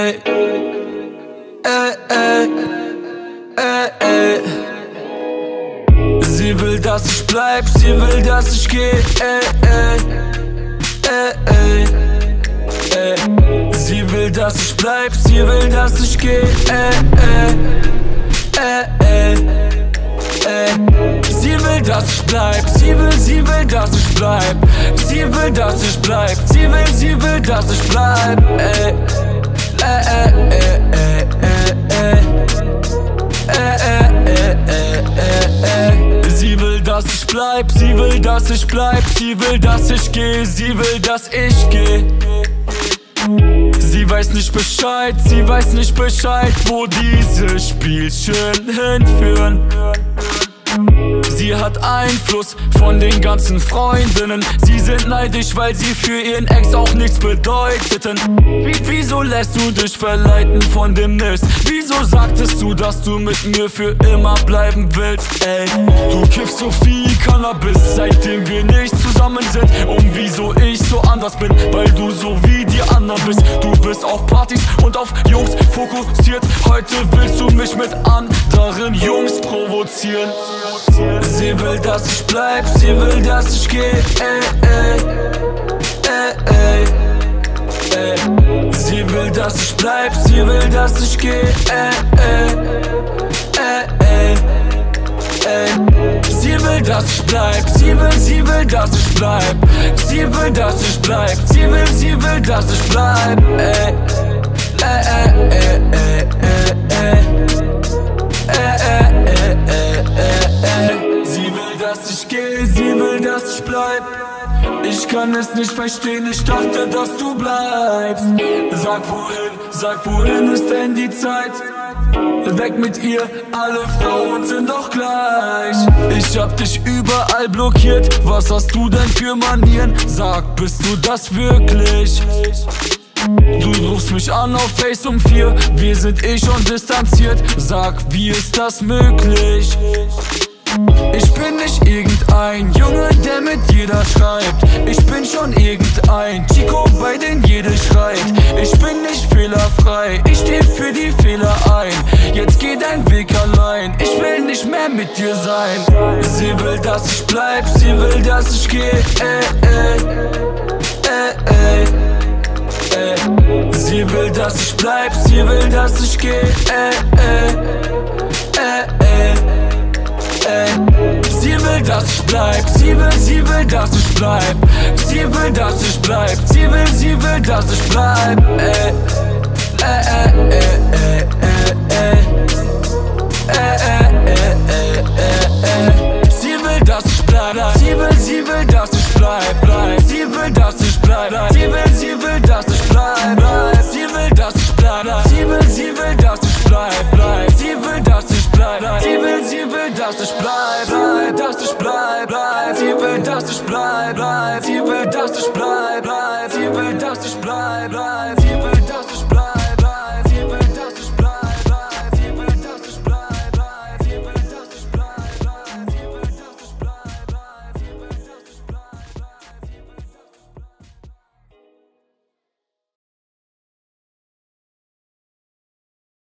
ey, ey, ey, ey, ey. Sie will, dass ich bleib, sie will, dass ich geh, ey, ey, ey, ey, ey. Sie will, dass ich bleib, sie will, dass ich geh, ey, ey, ey, ey, ey. Sie will, dass ich bleib, sie will, dass ich bleib. Sie will, dass ich bleib, sie will, dass ich bleib, ey. Sie will, dass ich bleib, sie will, dass ich bleib, sie will, dass ich geh, sie will, dass ich geh. Sie weiß nicht Bescheid, wo diese Spielchen hinführen. Sie hat Einfluss von den ganzen Freundinnen. Sie sind neidisch, weil sie für ihren Ex auch nichts bedeuteten. Wieso lässt du dich verleiten von dem Mist? Wieso sagtest du, dass du mit mir für immer bleiben willst? Ey, du kiffst so viel Cannabis, seitdem wir nicht zusammen sind. Und wieso ich so anders bin, weil du so wie die anderen bist. Du bist auf Partys und auf Jungs fokussiert. Heute willst du mich mit anderen Jungs provozieren. Sie will, dass ich bleib, sie will, dass ich geh, ey, ey, ey, ey, ey. Sie will, dass ich bleib, sie will, dass ich geh, ey, ey, ey, ey, ey. Sie will, dass ich bleib, sie will, dass ich bleib. Sie will, dass ich bleib, sie will, dass ich bleib, ey, ey, ey, ey, ey, ey, ey, ey, ey, ey. Sie will, dass ich bleib. Ich kann es nicht verstehen, ich dachte, dass du bleibst. Sag wohin ist denn die Zeit? Weg mit ihr, alle Frauen sind doch gleich. Ich hab dich überall blockiert, was hast du denn für Manieren? Sag, bist du das wirklich? Du rufst mich an auf Face um 4, wir sind eh schon distanziert. Sag, wie ist das möglich? Ich bin nicht irgendein Junge, der mit jeder schreibt. Ich bin schon irgendein Chico, bei dem jeder schreit. Ich bin nicht fehlerfrei, ich steh für die Fehler ein. Jetzt geht dein Weg allein, ich will nicht mehr mit dir sein. Sie will, dass ich bleib, sie will, dass ich geh, ey, ey, ey, ey, ey. Sie will, dass ich bleib, sie will, dass ich geh, ey, ey, ey, ey. Sie will, dass ich bleib, sie will, dass ich bleib. Sie will, dass ich bleib, sie will, dass ich bleib, ey, ey, ey.